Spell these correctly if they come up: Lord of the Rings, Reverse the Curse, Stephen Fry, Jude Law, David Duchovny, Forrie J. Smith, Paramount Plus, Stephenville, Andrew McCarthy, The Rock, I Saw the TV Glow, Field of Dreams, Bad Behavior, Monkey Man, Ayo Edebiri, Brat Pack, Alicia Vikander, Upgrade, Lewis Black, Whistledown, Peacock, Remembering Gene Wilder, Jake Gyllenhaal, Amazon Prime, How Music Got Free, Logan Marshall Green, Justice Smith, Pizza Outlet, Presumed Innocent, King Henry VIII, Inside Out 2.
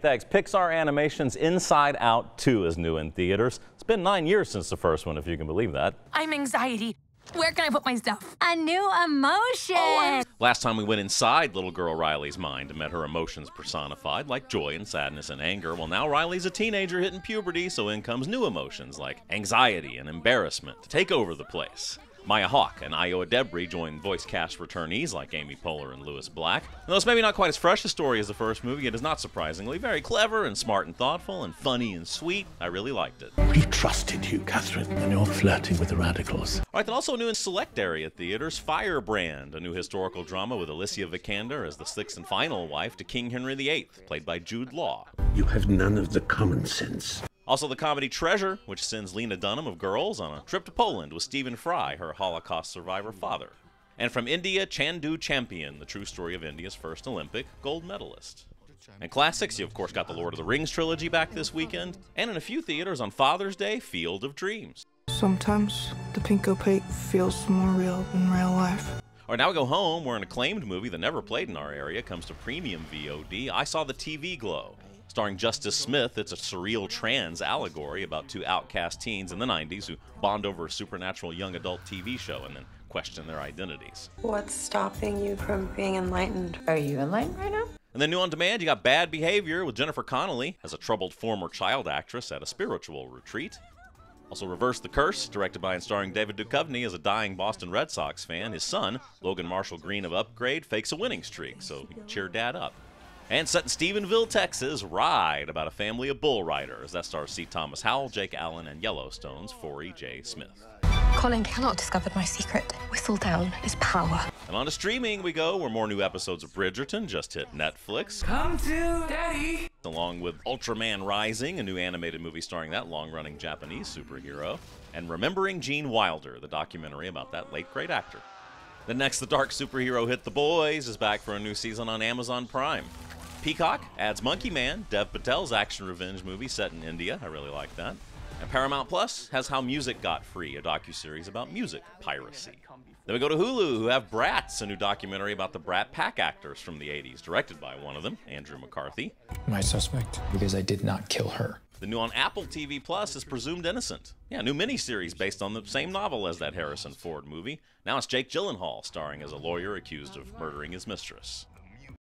Thanks. Pixar Animation's Inside Out 2 is new in theaters. It's been 9 years since the first one, if you can believe that. I'm anxiety. Where can I put my stuff? A new emotion. Oh, last time we went inside little girl Riley's mind and met her emotions personified, like joy and sadness and anger. Well, now Riley's a teenager hitting puberty, so in comes new emotions like anxiety and embarrassment to take over the place. Maya Hawke and Ayo Edebiri join voice cast returnees like Amy Poehler and Lewis Black. And though it's maybe not quite as fresh a story as the first movie, it is not surprisingly very clever and smart and thoughtful and funny and sweet. I really liked it. We trusted you, Catherine, and you're flirting with the radicals. All right, then also new in select area theaters, Firebrand, a new historical drama with Alicia Vikander as the sixth and final wife to King Henry VIII, played by Jude Law. You have none of the common sense. Also the comedy Treasure, which sends Lena Dunham of Girls on a trip to Poland with Stephen Fry, her Holocaust survivor father. And from India, Chandu Champion, the true story of India's first Olympic gold medalist. And classics, you of course got the Lord of the Rings trilogy back this weekend, and in a few theaters on Father's Day, Field of Dreams. Sometimes the pink opaque feels more real in real life. All right, now we go home, where an acclaimed movie that never played in our area comes to premium VOD, I Saw the TV Glow. Starring Justice Smith, it's a surreal trans allegory about two outcast teens in the 90s who bond over a supernatural young adult TV show and then question their identities. What's stopping you from being enlightened? Are you enlightened right now? And then new on demand, you got Bad Behavior with Jennifer Connelly as a troubled former child actress at a spiritual retreat. Also Reverse the Curse, directed by and starring David Duchovny as a dying Boston Red Sox fan. His son, Logan Marshall Green of Upgrade, fakes a winning streak, so he can cheer dad up. And set in Stephenville, Texas, Ride, about a family of bull riders. That stars C. Thomas Howell, Jake Allen, and Yellowstone's Forrie J. Smith. Colin cannot discover my secret. Whistledown is power. And on to streaming we go, where more new episodes of Bridgerton just hit Netflix. Come to Daddy! Along with Ultraman Rising, a new animated movie starring that long-running Japanese superhero. And Remembering Gene Wilder, the documentary about that late great actor. Then next, the dark superhero hit The Boys is back for a new season on Amazon Prime. Peacock adds Monkey Man, Dev Patel's action revenge movie set in India. I really like that. And Paramount Plus has How Music Got Free, a docuseries about music piracy. Then we go to Hulu, who have Bratz, a new documentary about the Brat Pack actors from the 80s, directed by one of them, Andrew McCarthy. My suspect, because I did not kill her. The new on Apple TV Plus is Presumed Innocent. Yeah, a new miniseries based on the same novel as that Harrison Ford movie. Now it's Jake Gyllenhaal starring as a lawyer accused of murdering his mistress.